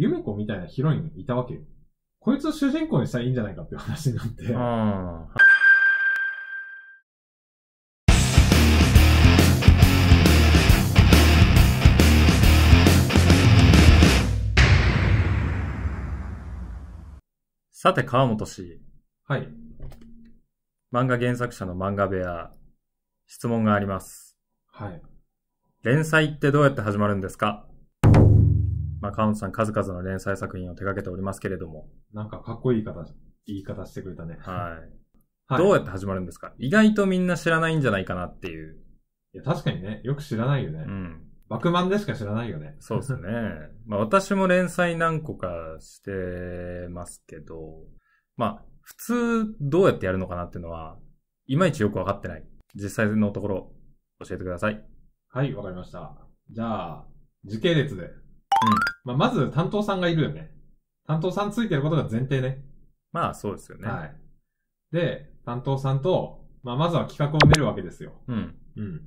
ユメコみたいなヒロインいたわけよ。こいつを主人公にしたらいいんじゃないかっていう話になって。さて、川本氏。はい。漫画原作者の漫画部屋。質問があります。はい。連載ってどうやって始まるんですか？まあ、川本さん数々の連載作品を手掛けておりますけれども。なんかかっこいい言い方してくれたね。はい。はい。どうやって始まるんですか？意外とみんな知らないんじゃないかなっていう。いや、確かにね。よく知らないよね。うん。バクマンでしか知らないよね。そうですね。まあ私も連載何個かしてますけど、まあ普通どうやってやるのかなっていうのは、いまいちよくわかってない。実際のところ教えてください。はい、わかりました。じゃあ、時系列で。うん。まあまず担当さんがいるよね。担当さんついてることが前提ね。まあそうですよね。はい。で、担当さんと、まあまずは企画を練るわけですよ。うん。うん。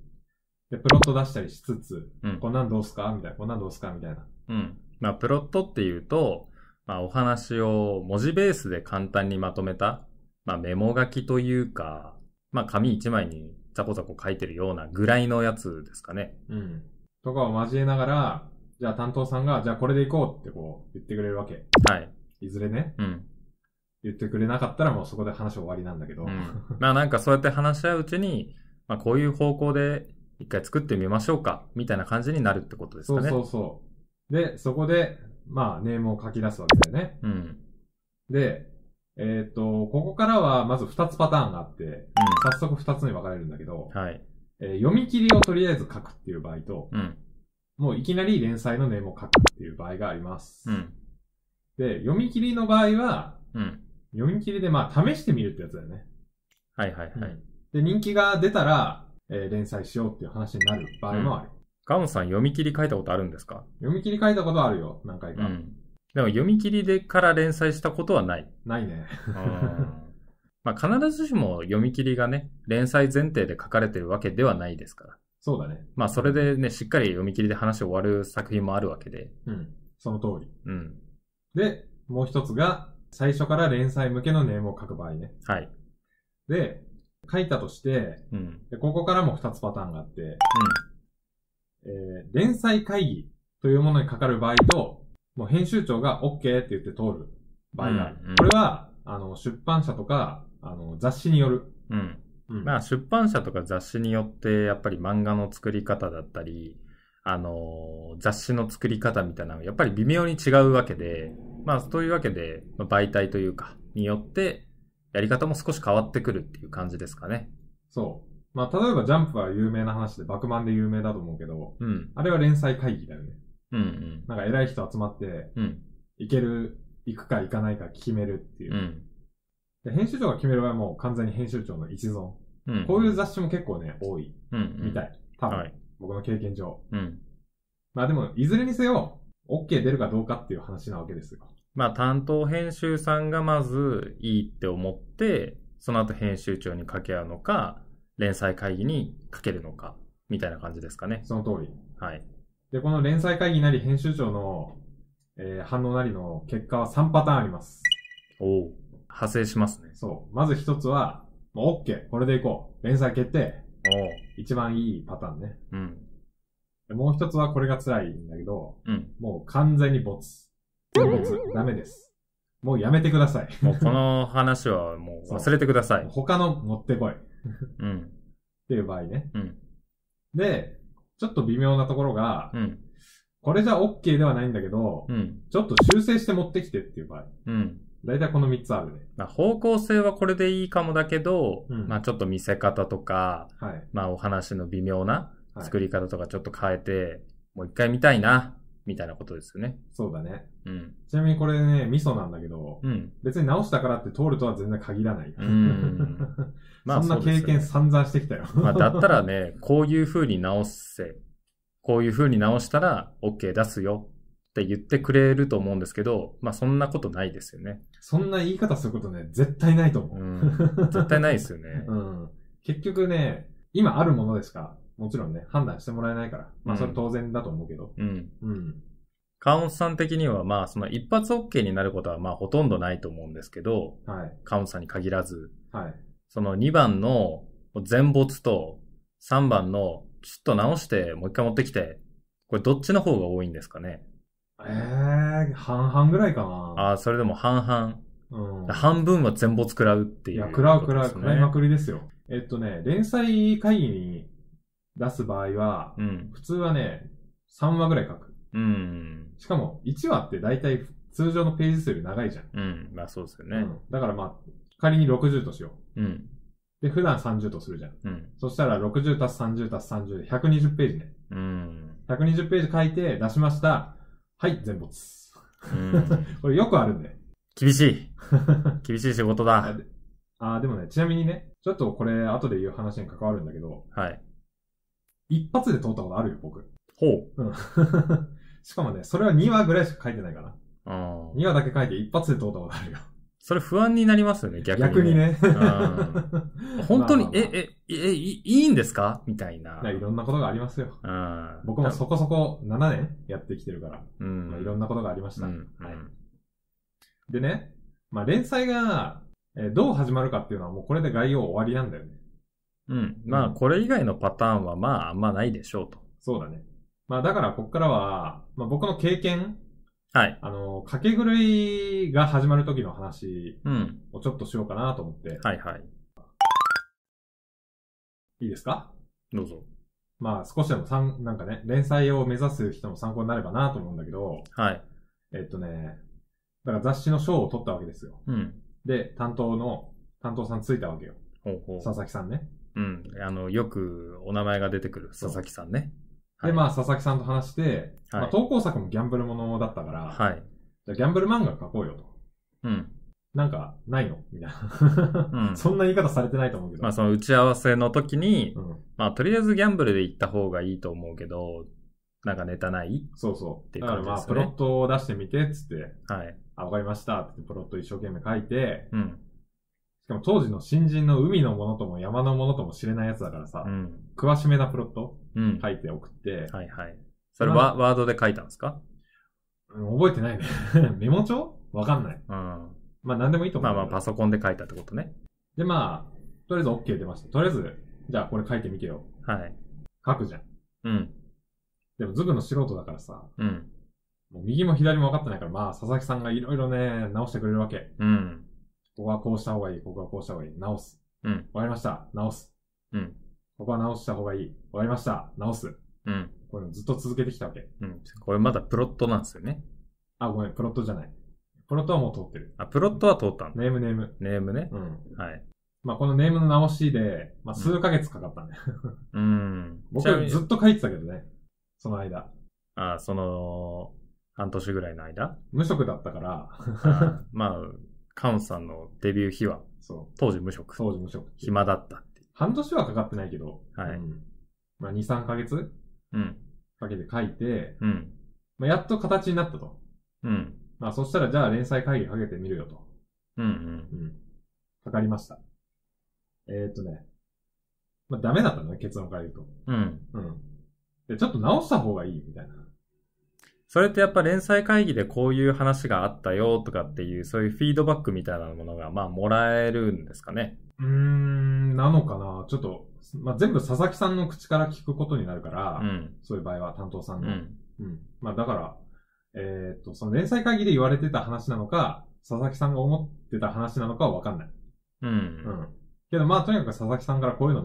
で、プロット出したりしつつ、うん、こんなんどうすかみたいな、こんなんどうすかみたいな。うん。まあ、プロットっていうと、まあ、お話を文字ベースで簡単にまとめた、まあ、メモ書きというか、まあ、紙一枚にザコザコ書いてるようなぐらいのやつですかね。うん。とかを交えながら、じゃあ担当さんが、じゃあこれでいこうってこう言ってくれるわけ。はい。いずれね。うん。言ってくれなかったらもうそこで話終わりなんだけど。うん、まあ、なんかそうやって話し合ううちに、まあ、こういう方向で、一回作ってみましょうかみたいな感じになるってことですかね。そうそうそう。で、そこで、まあ、ネームを書き出すわけだよね。うん。で、ここからは、まず2つパターンがあって、うん、早速2つに分かれるんだけど、はい。読み切りをとりあえず書くっていう場合と、うん。もういきなり連載のネームを書くっていう場合があります。うん。で、読み切りの場合は、うん。読み切りで、まあ、試してみるってやつだよね。はいはいはい。うん、で、人気が出たら、連載しようっていう話になる場合もある。川本さん読み切り書いたことあるんですか？読み切り書いたことあるよ、何回か。うん。でも読み切りでから連載したことはない。ないね。まあ必ずしも読み切りがね、連載前提で書かれてるわけではないですから。そうだね。まあそれでね、しっかり読み切りで話を終わる作品もあるわけで。うん。その通り。うん。で、もう一つが、最初から連載向けのネームを書く場合ね。はい。で、書いたとして、うん、で、ここからも2つパターンがあって、うん連載会議というものにかかる場合と、もう編集長が OK って言って通る場合がある。うんうん、これは、出版社とか、雑誌による。うん。うん、まあ、出版社とか雑誌によって、やっぱり漫画の作り方だったり、雑誌の作り方みたいなのが、やっぱり微妙に違うわけで、まあ、というわけで、媒体というか、によって、やり方も少し変わってくるっていう感じですかね。そう。まあ、例えばジャンプは有名な話で、バクマンで有名だと思うけど、うん、あれは連載会議だよね。うんうん。なんか偉い人集まって、うん、行くか行かないか決めるっていう。うん、で編集長が決める場合はもう完全に編集長の一存。うん、こういう雑誌も結構ね、多い。みたい。多分、はい、僕の経験上。うん、まあでも、いずれにせよ、OK 出るかどうかっていう話なわけですよ。まあ担当編集さんがまずいいって思って、その後編集長に掛け合うのか、連載会議にかけるのか、みたいな感じですかね。その通り。はい。で、この連載会議なり編集長の、反応なりの結果は3パターンあります。おう。派生しますね。そう。まず一つは、もう OK、これでいこう。連載決定。おう。一番いいパターンね。うん。もう一つはこれが辛いんだけど、うん。もう完全にボツ。ダメです。もうやめてください。もうこの話はもう忘れてください。他の持ってこい。うん。っていう場合ね。うん。で、ちょっと微妙なところが、うん。これじゃ OK ではないんだけど、うん。ちょっと修正して持ってきてっていう場合。うん。だいたいこの3つあるね。まあ、方向性はこれでいいかもだけど、うん、まあちょっと見せ方とか、はい。まあお話の微妙な作り方とかちょっと変えて、はい、もう一回見たいな。みたいなことですよね。そうだね。うん。ちなみにこれね、ミソなんだけど、うん、別に直したからって通るとは全然限らない。まあそんな経験散々してきたよ。まあだったらね、こういう風に直せ、こういう風に直したら OK 出すよって言ってくれると思うんですけど、まあそんなことないですよね。そんな言い方することね、絶対ないと思う。うん、絶対ないですよね。うん。結局ね、今あるものですかもちろんね、判断してもらえないから。まあ、それ当然だと思うけど。うん。うん。川本さん的には、まあ、その一発 OK になることは、まあ、ほとんどないと思うんですけど、はい、川本さんに限らず、はい、その2番の全没と3番のちょっと直して、もう一回持ってきて、これどっちの方が多いんですかね？半々ぐらいかな。ああ、それでも半々。うん、半分は全没食らうっていう、ね。いや、食らいまくりですよ。連載会議に出す場合は、うん、普通はね、3話ぐらい書く。うん。しかも、1話って大体通常のページ数より長いじゃん。うん。まあそうですよね。うん、だからまあ、仮に60としよう。うん。で、普段30とするじゃん。うん。そしたら60足す30足す30で120ページね。うん。120ページ書いて出しました。はい、全没。うん、これよくあるんで。厳しい。厳しい仕事だ。あ、でもね、ちなみにね、ちょっとこれ後で言う話に関わるんだけど。はい。一発で通ったことあるよ、僕。ほう。うん。しかもね、それは2話ぐらいしか書いてないかな。あ、2話だけ書いて一発で通ったことあるよ。それ不安になりますよね、逆にね。本当に、いいんですかみたいな。いろんなことがありますよ。僕もそこそこ7年やってきてるから、まあ、いろんなことがありました。でね、まあ、連載がどう始まるかっていうのはもうこれで概要終わりなんだよね。うん。まあ、これ以外のパターンはまあ、あんまないでしょうと。そうだね。まあ、だからここからは、まあ、僕の経験、はい。かけ狂いが始まる時の話をちょっとしようかなと思って。はいはい。いいですか？どうぞ。まあ少しでもなんかね、連載を目指す人の参考になればなと思うんだけど。はい。だから雑誌の賞を取ったわけですよ。うん。で、担当さんついたわけよ。ほうほう。佐々木さんね。うん。よくお名前が出てくる佐々木さんね。で、まあ、佐々木さんと話して、はい、まあ、投稿作もギャンブルものだったから、はい、じゃギャンブル漫画書こうよと。うん。なんか、ないのみたいな。うん、そんな言い方されてないと思うけど。まあ、その打ち合わせの時に、うん、まあ、とりあえずギャンブルで行った方がいいと思うけど、なんかネタない？そうそう。っていう感じですね。だからまあ、プロットを出してみて、つって。はい。あ、わかりました。ってプロット一生懸命書いて、うん。しかも当時の新人の海のものとも山のものとも知れないやつだからさ、うん、詳しめなプロット、うん、書いて送って。はいはい。それはワードで書いたんですか？覚えてないね。メモ帳？わかんない。うん。まあ何でもいいと思う。まあまあパソコンで書いたってことね。でまあ、とりあえず OK 出ました。とりあえず、じゃあこれ書いてみてよ。はい。書くじゃん。うん。でもズブの素人だからさ、うん。もう右も左も分かってないから、まあ佐々木さんがいろいろね、直してくれるわけ。うん。ここはこうした方がいい。ここはこうした方がいい。直す。うん。わかりました。直す。うん。ここは直した方がいい。わかりました。直す。うん。これずっと続けてきたわけ。うん。これまだプロットなんですよね。あ、ごめん。プロットじゃない。プロットはもう通ってる。あ、プロットは通ったんだ。ネームね。うん。はい。まあ、このネームの直しで、まあ、数ヶ月かかったね。うん。僕ずっと書いてたけどね。その間。あ、半年ぐらいの間。無職だったから。あ、まあ、カウンさんのデビュー秘話。そう。当時無職。暇だったって。半年はかかってないけど。はい。うん、まあ、2、3ヶ月うん。かけて書いて。うん。まあ、やっと形になったと。うん。まあ、そしたらじゃあ連載会議かけてみるよと。うんうん。うん。かかりました。まあ、ダメだったのね、結論から言うと。うん。うん。で、ちょっと直した方がいいみたいな。それってやっぱ連載会議でこういう話があったよとかっていう、そういうフィードバックみたいなものが、まあ、もらえるんですかね。なのかな。ちょっと、まあ、全部佐々木さんの口から聞くことになるから、うん、そういう場合は担当さんの。うん。うん、まあ、だから、その連載会議で言われてた話なのか、佐々木さんが思ってた話なのかはわかんない。うん。うん。けど、まあ、とにかく佐々木さんからこういう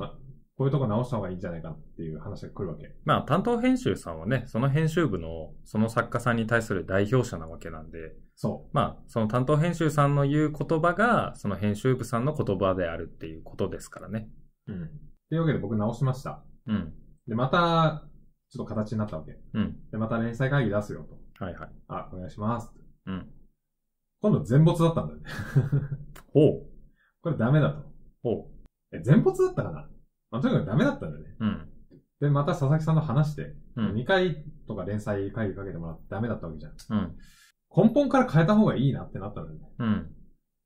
とこ直した方がいいんじゃないかっていう話が来るわけ。まあ担当編集さんはね、その編集部のその作家さんに対する代表者なわけなんで、そう。まあその担当編集さんの言う言葉がその編集部さんの言葉であるっていうことですからね。うん。というわけで僕直しました。うん。でまたちょっと形になったわけ。うん。でまた連載会議出すよと。はいはい。あ、お願いします。うん。今度全没だったんだよね。ほう。これダメだと。ほう。全没だったかな。まあ、とにかくダメだったんだよね。うん。で、また佐々木さんの話で、うん、2回とか連載会議かけてもらってダメだったわけじゃん。うん。根本から変えた方がいいなってなったんだよね。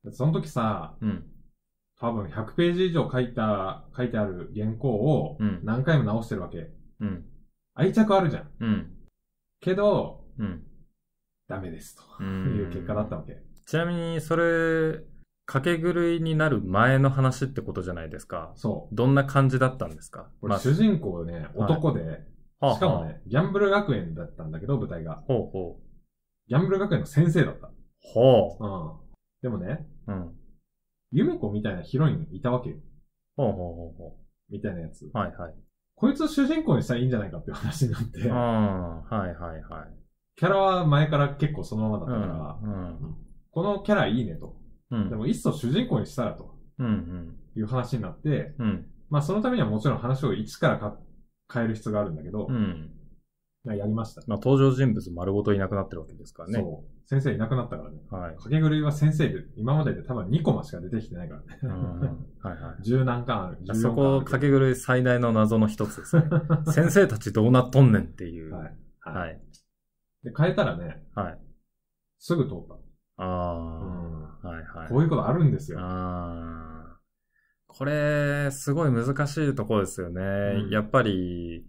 うん。その時さ、うん。多分100ページ以上書いてある原稿を何回も直してるわけ。うん。愛着あるじゃん。うん。けど、うん。ダメですという結果だったわけ。ちなみにそれ掛け狂いになる前の話ってことじゃないですか。そう。どんな感じだったんですか？これ主人公ね、男で、はい、しかもね、はあはあ、ギャンブル学園だったんだけど舞台が、ほうほう、ギャンブル学園の先生だった。ほう。うん。でもね、うん。ユミコみたいなヒロインいたわけよ。ほうほうほうほう。みたいなやつ。はいはい。こいつを主人公にしたらいいんじゃないかっていう話になって。うん。はいはいはい。キャラは前から結構そのままだったから、うんうん、このキャラいいねと。うん、でもいっそ主人公にしたらと。いう話になって、うんうん、まあそのためにはもちろん話を一から変える必要があるんだけど、うん、やりました。まあ登場人物丸ごといなくなってるわけですからね。そう。先生いなくなったからね。はい。掛け狂いは先生で、今までで多分2コマしか出てきてないからね。うんはいはい。10何巻ある。あそこ掛け狂い最大の謎の一つですね。先生たちどうなっとんねんっていう。はい。はい。はい、で、変えたらね。はい。すぐ通った。ああ、うん、はいはい。こういうことあるんですよ。ああ、これすごい難しいところですよね、うん。やっぱり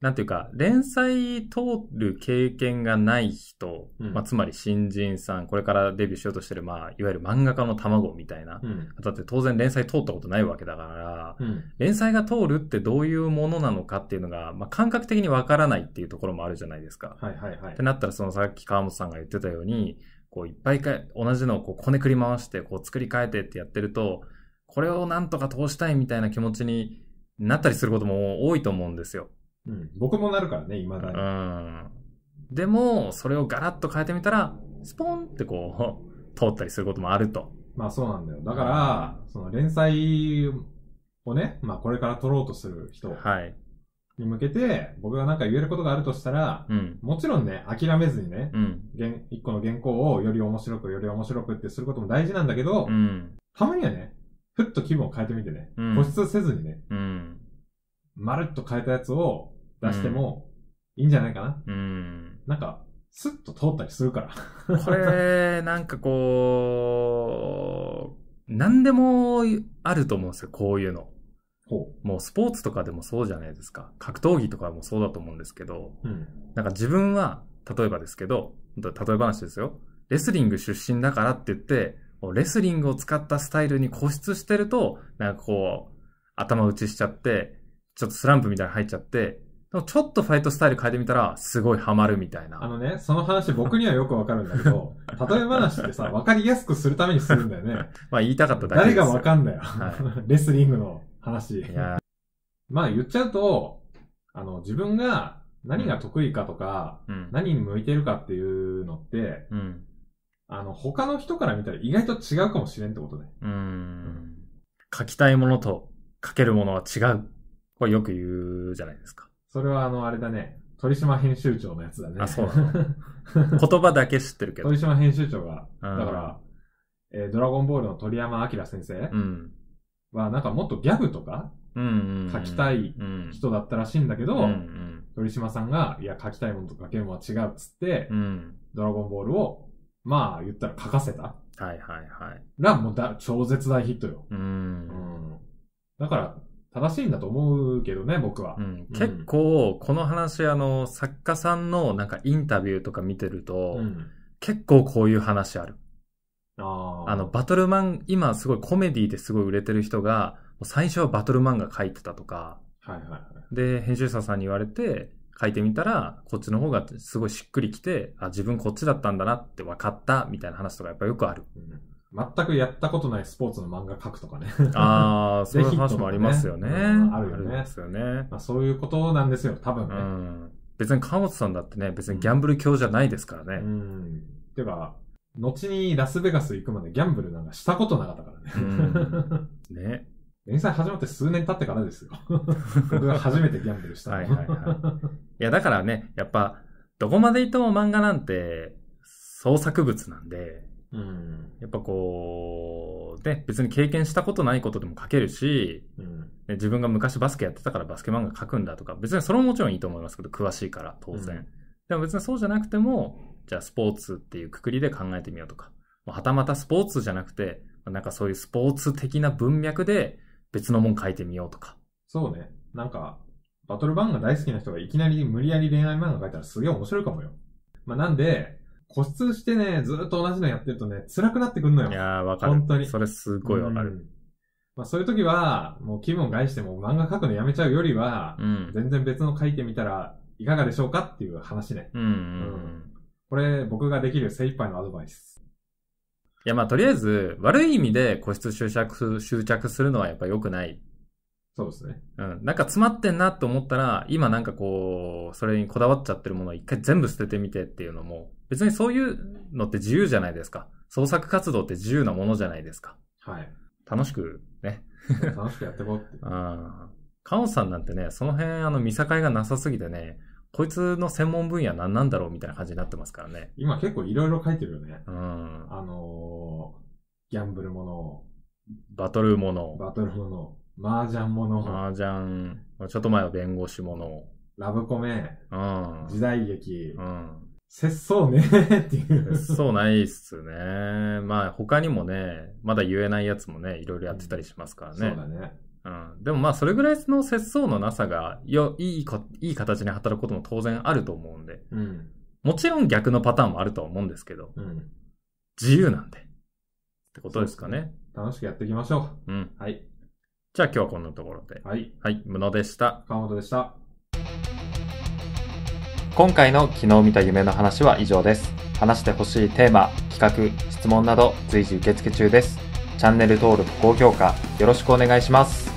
なんていうか連載通る経験がない人、うん、まあつまり新人さん、これからデビューしようとしてるまあいわゆる漫画家の卵みたいな、うん、だって当然連載通ったことないわけだから、うん、連載が通るってどういうものなのかっていうのがまあ感覚的にわからないっていうところもあるじゃないですか。はいはいはい。ってなったらそのさっき川本さんが言ってたように。こういっぱい同じのをこねくり回してこう作り変えてってやってるとこれをなんとか通したいみたいな気持ちになったりすることも多いと思うんですよ、うん、僕もなるからね未だに、うん、でもそれをガラッと変えてみたらスポンってこう通ったりすることもあると。まあそうなんだよ。だから、うん、その連載をね、まあ、これから撮ろうとする人、はいに向けて、僕がなんか言えることがあるとしたら、うん、もちろんね、諦めずにね、うん、一個の原稿をより面白く、より面白くってすることも大事なんだけど、うん、たまにはね、ふっと気分を変えてみてね、うん、固執せずにね、うん、まるっと変えたやつを出してもいいんじゃないかな。うん、なんか、スッと通ったりするから。これ、なんかこう、なんでもあると思うんですよ、こういうの。もうスポーツとかでもそうじゃないですか。格闘技とかもそうだと思うんですけど、うん、なんか自分は例えばですけど、例え話ですよ。レスリング出身だからって言って、レスリングを使ったスタイルに固執してると、なんかこう頭打ちしちゃって、ちょっとスランプみたいなの入っちゃって、ちょっとファイトスタイル変えてみたらすごいハマるみたいな。あのね、その話僕にはよくわかるんだけど、例え話ってさ、わかりやすくするためにするんだよね。まあ言いたかっただけですよ。誰がわかんだよ。はい、レスリングの。話。まあ言っちゃうと、自分が何が得意かとか、うん、何に向いてるかっていうのって、うん、他の人から見たら意外と違うかもしれんってことね。うん。書きたいものと書けるものは違う。これよく言うじゃないですか。それはあれだね。鳥島編集長のやつだね。あ、そうなの。言葉だけ知ってるけど。鳥島編集長が、だから、ドラゴンボールの鳥山明先生。うんは、なんかもっとギャグとか、書きたい人だったらしいんだけど、うんうん、鳥島さんが、いや、書きたいものと書けるものは違うっつって、うん、ドラゴンボールを、まあ、言ったら書かせた。はいはいはい。ら、もう超絶大ヒットよ。うん、だから、正しいんだと思うけどね、僕は。うん、結構、この話、作家さんのなんかインタビューとか見てると、うん、結構こういう話ある。バトルマン、今すごいコメディですごい売れてる人が、最初はバトルマンが書いてたとか、はいはいはい、で、編集者さんに言われて、書いてみたら、こっちの方がすごいしっくりきて、あ、自分こっちだったんだなって分かった、みたいな話とかやっぱよくある。うん、全くやったことないスポーツの漫画書くとかね。ああ、そういう話もありますよね。あるよね。ありますよね。まあ、そういうことなんですよ、多分ね。うん、別に川本さんだってね、別にギャンブル教じゃないですからね。うん。てか、後にラスベガス行くまでギャンブルなんかしたことなかったからね。うんね。連載始まって数年経ってからですよ。僕が初めてギャンブルしたの。はいはいはい。いやだからね、やっぱどこまで行っても漫画なんて創作物なんで、うん、やっぱこうで別に経験したことないことでも書けるし、うんね、自分が昔バスケやってたからバスケ漫画書くんだとか、別にそれももちろんいいと思いますけど、詳しいから当然。うん、でも別にそうじゃなくても。じゃあスポーツっていう括りで考えてみようとか、はたまたスポーツじゃなくて、なんかそういうスポーツ的な文脈で別のもん書いてみようとか。そうね。なんかバトル漫画大好きな人がいきなり無理やり恋愛漫画書いたらすげえ面白いかもよ。まあなんで固執してね、ずっと同じのやってるとね、辛くなってくんのよ。いやー、わかる。本当に。それすごいわかる。まあそういう時は、もう気分害しても漫画描くのやめちゃうよりは、うん、全然別の描いてみたらいかがでしょうかっていう話ね。うん、うんうん。これ、僕ができる精一杯のアドバイス。いや、まあとりあえず、悪い意味で個室執着するのはやっぱ良くない。そうですね。うん。なんか詰まってんなと思ったら、今なんかこう、それにこだわっちゃってるものを一回全部捨ててみてっていうのも、別にそういうのって自由じゃないですか。創作活動って自由なものじゃないですか。はい。楽しくね。楽しくやってこうって。うん。カオさんなんてね、その辺見境がなさすぎてね、こいつの専門分野何なんだろうみたいな感じになってますからね。今結構いろいろ書いてるよね。うん。ギャンブルもの、バトルもの、麻雀もの、ちょっと前は弁護士もの、ラブコメ、うん、時代劇、うん。節操ねーっていう。節操ないっすね。まあ他にもね、まだ言えないやつもね、いろいろやってたりしますからね。うん、そうだね。うん。でもまあそれぐらいの節操のなさがいい形に働くことも当然あると思うんで。うん。もちろん逆のパターンもあるとは思うんですけど。うん。自由なんで。ってことですかね。楽しくやっていきましょう。うん。はい。じゃあ今日はこんなところで。はい。はい。無能でした。川本でした。今回の昨日見た夢の話は以上です。話してほしいテーマ、企画、質問など随時受付中です。チャンネル登録、高評価よろしくお願いします。